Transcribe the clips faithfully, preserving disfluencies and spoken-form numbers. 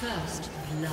First blood.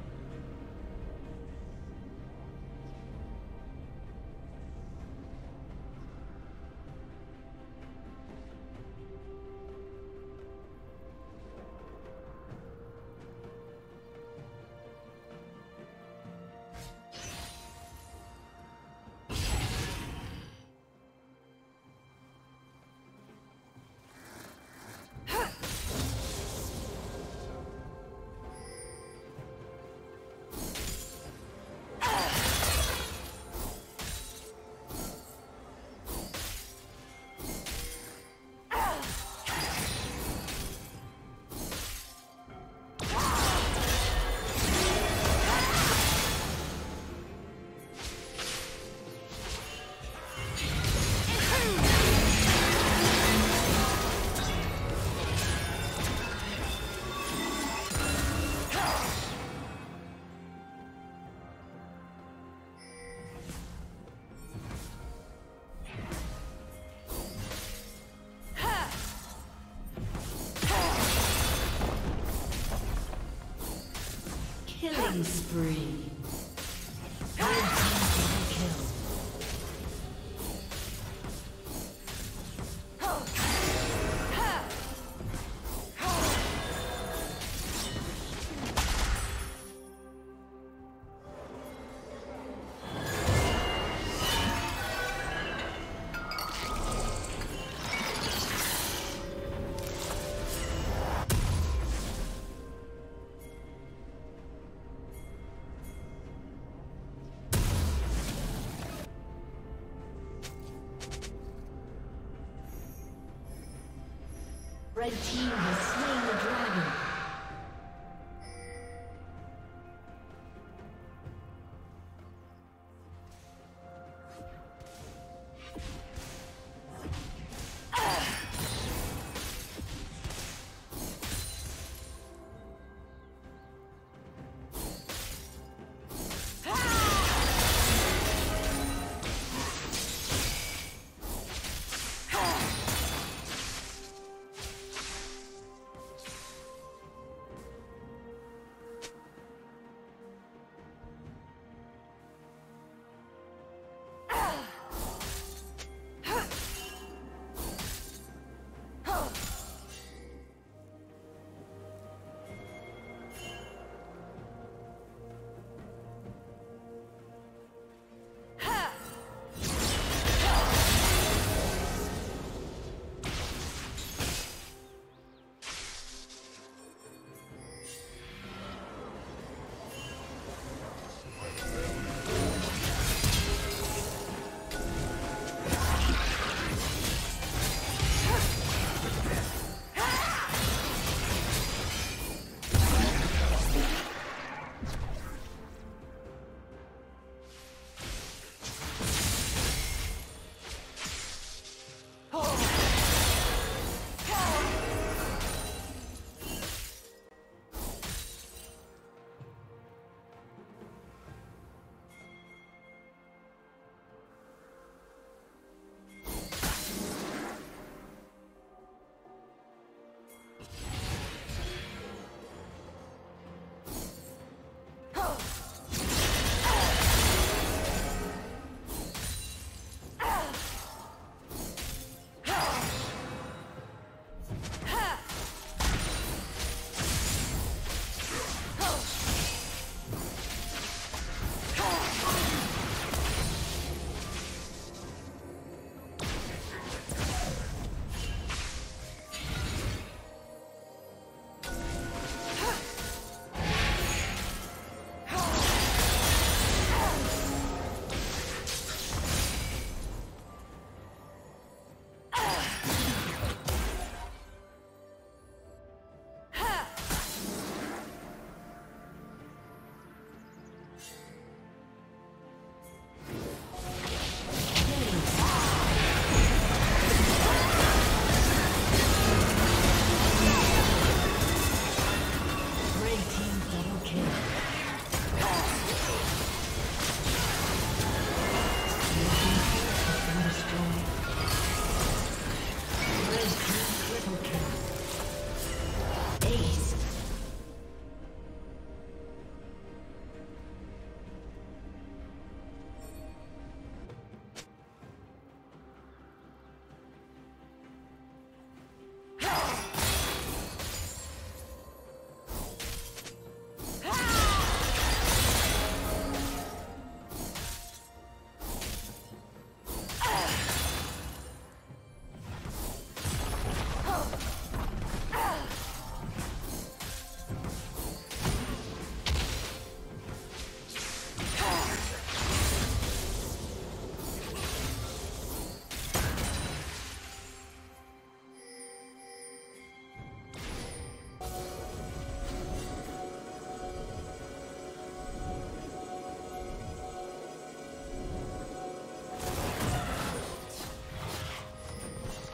Killing spree. Red team has slain the dragon.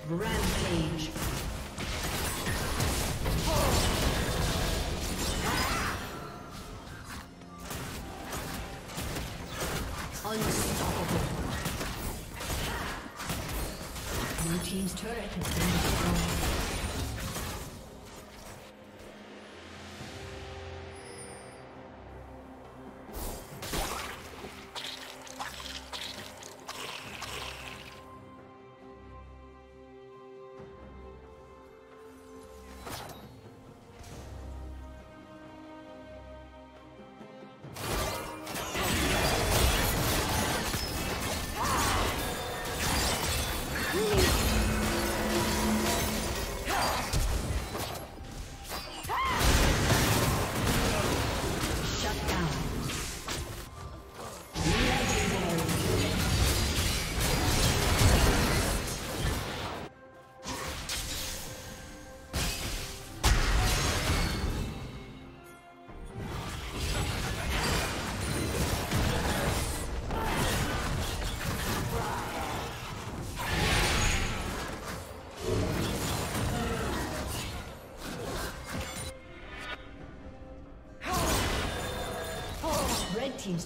Rampage. Unstoppable. Blue team's turret has been destroyed. Red team's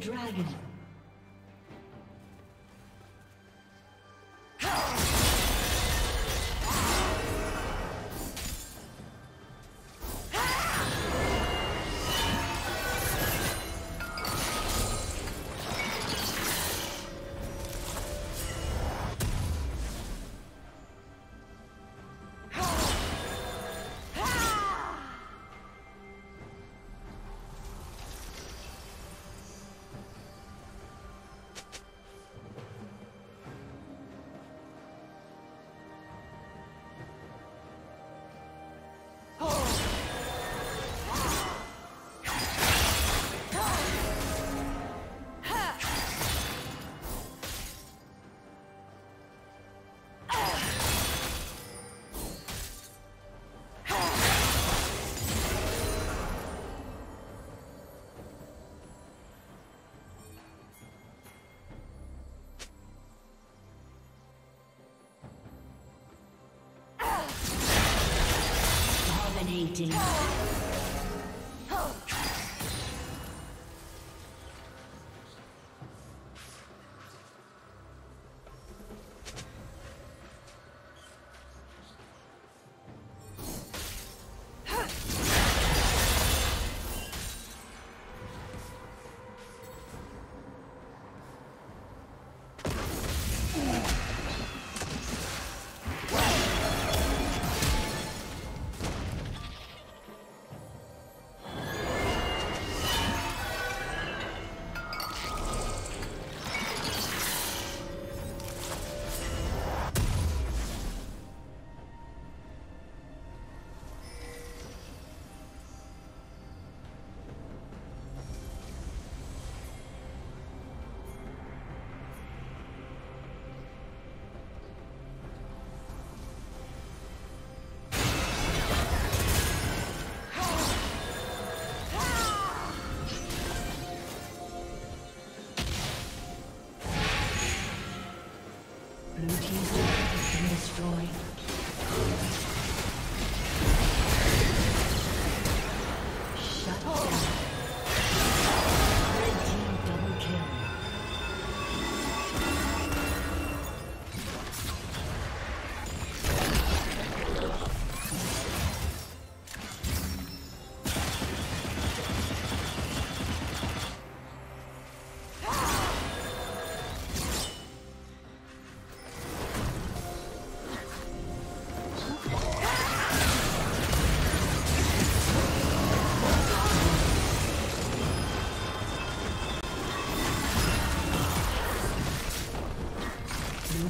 Dragon. Dominating.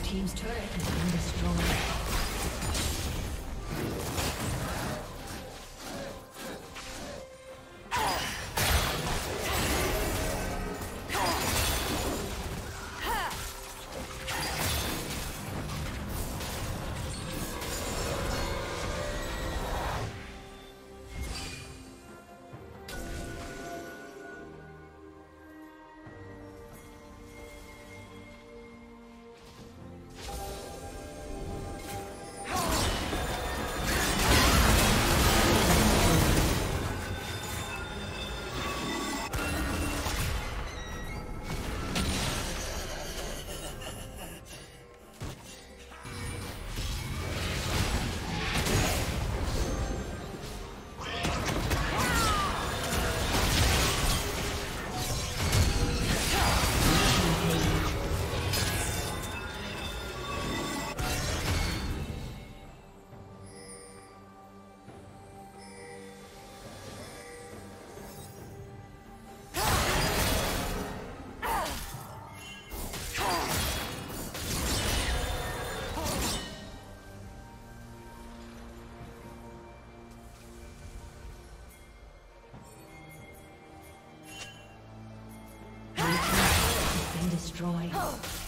Team's turret has been destroyed. Oh! destroyed.